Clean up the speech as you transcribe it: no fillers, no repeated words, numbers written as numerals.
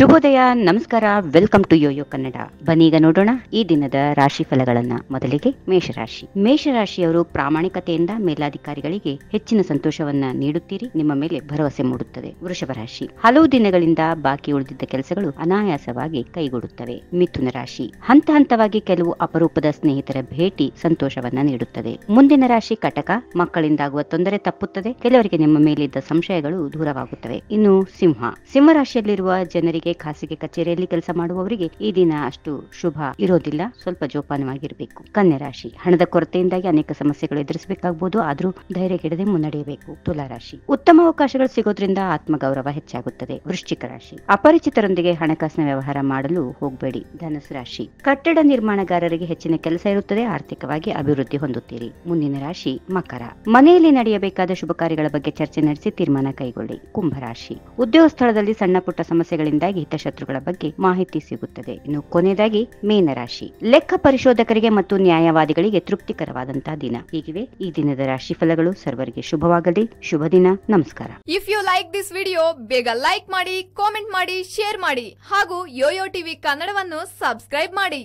ಶುಭೋದಯ ನಮಸ್ಕಾರ welcome to Yoyo Kannada ಬನ್ನಿ ಈಗ ನೋಡೋಣ ಈ ದಿನದ ರಾಶಿ ಫಲಗಳನ್ನು ಮೊದಲಿಗೆ ಮೇಷರಾಶಿ ಮೇಷರಾಶಿಯವರು ಪ್ರಾಮಾಣಿಕತೆಯಿಂದ ಮೇಲಾಧಿಕಾರಿಗಳಿಗೆ ಹೆಚ್ಚಿನ ಸಂತೋಷವನ್ನ ನೀಡುತ್ತೀರಿ ನಿಮ್ಮ ಮೇಲೆ ಭರವಸೆ ಮೂಡುತ್ತದೆ ವೃಷಭ ರಾಶಿ ಹಲವು ದಿನಗಳಿಂದ ಬಾಕಿ ಉಳಿದಿದ್ದ ಕೆಲಸಗಳು ಅನಾಯಾಸವಾಗಿ ಕೈಗೂಡುತ್ತವೆ ಮಿಥುನ ರಾಶಿ ಹಂತ ಹಂತವಾಗಿ ಕೆಲವು ಅಪರೂಪದ ಸ್ನೇಹಿತರ ಭೇಟಿ ಸಂತೋಷವನ್ನ ನೀಡುತ್ತದೆ ಮುಂದಿನ ರಾಶಿ ಕಟಕ ಮಕ್ಕಳಿಂದಾಗುವ ತೊಂದರೆ ತಪ್ಪುತ್ತದೆ ಕೆಲವರಿಗೆ ನಿಮ್ಮ ಮೇಲಿದ್ದ ಸಂಶಯಗಳು ದೂರವಾಗುತ್ತವೆ ಇನ್ನು ಸಿಂಹ ಸಿಂಹ ರಾಶಿಯಲ್ಲಿರುವ ಜನರಿಗೆ ಖಾಸಗಿ ಕಚೇರಿಯಲ್ಲಿ ಕೆಲಸ ಮಾಡುವವರಿಗೆ ಈ ದಿನ ಅಷ್ಟು ಶುಭ ಇರೋದಿಲ್ಲ ಸ್ವಲ್ಪ ಜೋಪಾನವಾಗಿರಬೇಕು ಕನ್ಯಾ ರಾಶಿ ಹಣದ ಕೊರತೆಯಿಂದಾಗಿ ಅನೇಕ ಸಮಸ್ಯೆಗಳು ಎದುರಿಸಬೇಕಾಗಬಹುದು ಆದರೂ ಧೈರ್ಯಗೆಡದೆ ಮುನ್ನಡೆಯಬೇಕು ತುಲಾರಾಶಿ ಉತ್ತಮ ಅವಕಾಶಗಳು ಸಿಗೋದ್ರಿಂದ ಆತ್ಮಗೌರವ ಹೆಚ್ಚಾಗುತ್ತದೆ ವೃಶ್ಚಿಕ ರಾಶಿ ಅಪರಿಚಿತರೊಂದಿಗೆ ಹಣಕಾಸಿನ ವ್ಯವಹಾರ ಮಾಡಲು ಹೋಗಬೇಡಿ ಧನಸ್ಸು ರಾಶಿ ಕಟ್ಟಡ ನಿರ್ಮಾಣಗಾರರಿಗೆ ಹೆಚ್ಚಿನ ಕೆಲಸ ಇರುತ್ತದೆ ಆರ್ಥಿಕವಾಗಿ ಅಭಿವೃದ್ಧಿ ಹೊಂದುತ್ತೀರಿ ಮುಂದಿನ ರಾಶಿ ಮಕರ ಮನೆಯಲ್ಲಿ ನಡೆಯಬೇಕಾದ ಶುಭ ಕಾರ್ಯಗಳ ಬಗ್ಗೆ ಚರ್ಚೆ ನಡೆಸಿ ತೀರ್ಮಾನ ಕೈಗೊಳ್ಳಿ ಕುಂಭರಾಶಿ ಉದ್ಯೋಗ ಸ್ಥಳದಲ್ಲಿ ಸಣ್ಣ ಪುಟ್ಟ ಸಮಸ್ಯೆಗಳಿಂದಾಗಿ ಹಿತಶತ್ರುಗಳ ಬಗ್ಗೆ ಮಾಹಿತಿ ಸಿಗುತ್ತದೆ ಇನ್ನು ಕೊನೆಯದಾಗಿ ಮೀನರಾಶಿ ಲೆಕ್ಕ ಪರಿಶೋಧಕರಿಗೆ ಮತ್ತು ನ್ಯಾಯವಾದಿಗಳಿಗೆ ತೃಪ್ತಿಕರವಾದಂತಹ ದಿನ ಹೀಗಿವೆ ಈ ದಿನದ ರಾಶಿ ಫಲಗಳು ಸರ್ವರಿಗೆ ಶುಭವಾಗಲಿ ಶುಭ ದಿನ ನಮಸ್ಕಾರ if you like this video ಬೇಗ ಲೈಕ್ ಮಾಡಿ ಕಾಮೆಂಟ್ ಮಾಡಿ ಶೇರ್ ಮಾಡಿ ಹಾಗೂ ಯೋಯೋ ಟಿವಿ ಕನ್ನಡವನ್ನು ಸಬ್ಸ್ಕ್ರೈಬ್ ಮಾಡಿ